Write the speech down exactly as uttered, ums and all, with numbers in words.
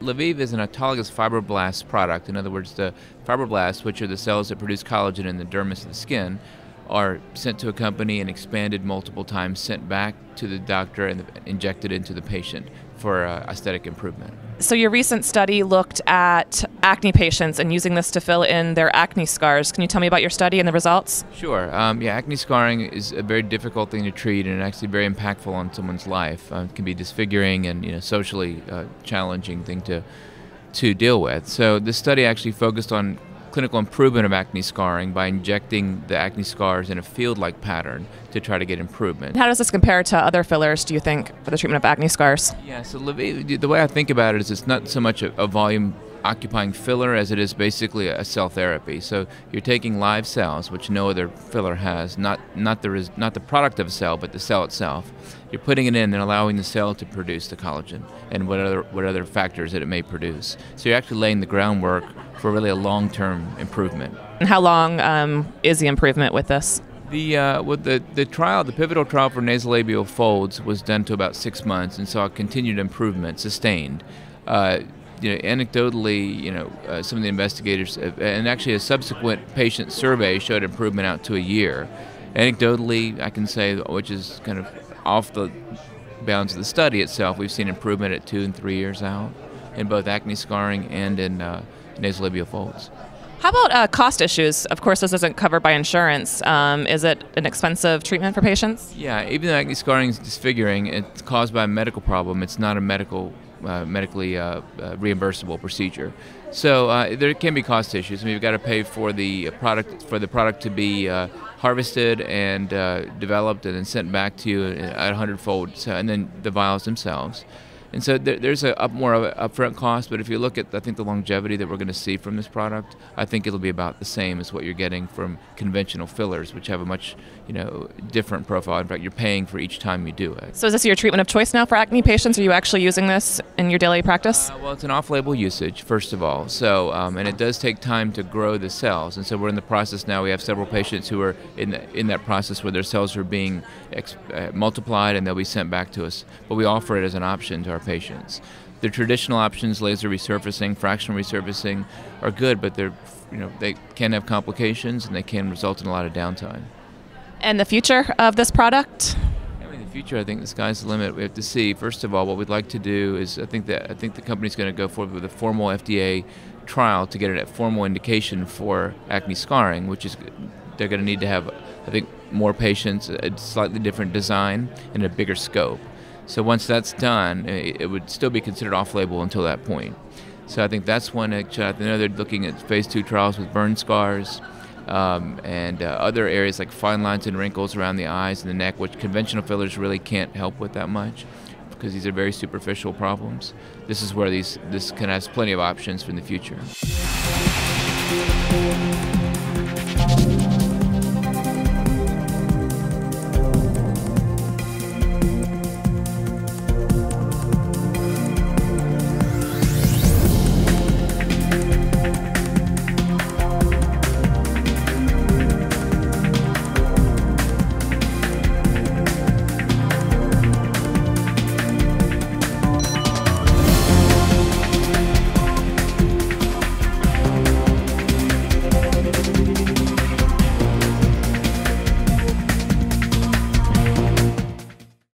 Laviv is an autologous fibroblast product. In other words, the fibroblasts, which are the cells that produce collagen in the dermis of the skin, are sent to a company and expanded multiple times, sent back to the doctor and injected into the patient for uh, aesthetic improvement. So your recent study looked at acne patients and using this to fill in their acne scars. Can you tell me about your study and the results? Sure. Um, yeah, acne scarring is a very difficult thing to treat and actually very impactful on someone's life. Uh, it can be disfiguring and, you know, socially uh, challenging thing to, to deal with. So this study actually focused on clinical improvement of acne scarring by injecting the acne scars in a field-like pattern to try to get improvement. How does this compare to other fillers, do you think, for the treatment of acne scars? Yeah, so Laviv, the way I think about it is it's not so much a, a volume-occupying filler as it is basically a cell therapy. So you're taking live cells, which no other filler has, not, not, the, res, not the product of a cell, but the cell itself. You're putting it in and allowing the cell to produce the collagen and what other, what other factors that it may produce. So you're actually laying the groundwork for really a long-term improvement. And how long um, is the improvement with this? The uh, with the the trial, the pivotal trial for nasolabial folds was done to about six months and saw continued improvement, sustained. Uh, you know, anecdotally, you know, uh, some of the investigators have, and actually a subsequent patient survey showed improvement out to a year. Anecdotally, I can say, which is kind of off the bounds of the study itself, we've seen improvement at two and three years out in both acne scarring and in uh, nasolabial folds. How about uh, cost issues? Of course, this isn't covered by insurance. Um, is it an expensive treatment for patients? Yeah, even though acne scarring is disfiguring, it's caused by a medical problem. It's not a medical, uh, medically uh, uh, reimbursable procedure. So uh, there can be cost issues. I mean, you've got to pay for the product, for the product to be uh, harvested and uh, developed and then sent back to you at a hundredfold, so, and then the vials themselves. And so there, there's a up more of an upfront cost, but if you look at, I think, the longevity that we're going to see from this product, I think it'll be about the same as what you're getting from conventional fillers, which have a much, you know, different profile. In fact, you're paying for each time you do it. So is this your treatment of choice now for acne patients? Are you actually using this in your daily practice? Uh, well, it's an off-label usage, first of all. So, um, and it does take time to grow the cells. And so we're in the process now. We have several patients who are in, the, in that process where their cells are being ex uh, multiplied and they'll be sent back to us. But we offer it as an option to our patients. The traditional options, laser resurfacing, fractional resurfacing, are good, but they're, you know, they can have complications and they can result in a lot of downtime. And the future of this product? I mean, the future, I think the sky's the limit. We have to see. First of all, what we'd like to do is, I think that I think the company's going to go forward with a formal F D A trial to get a formal indication for acne scarring, which is they're going to need to have, I think, more patients, a slightly different design, and a bigger scope. So once that's done, it would still be considered off-label until that point. So I think that's one. I know they're looking at phase two trials with burn scars um, and uh, other areas like fine lines and wrinkles around the eyes and the neck, which conventional fillers really can't help with that much because these are very superficial problems. This is where these this can have plenty of options for in the future.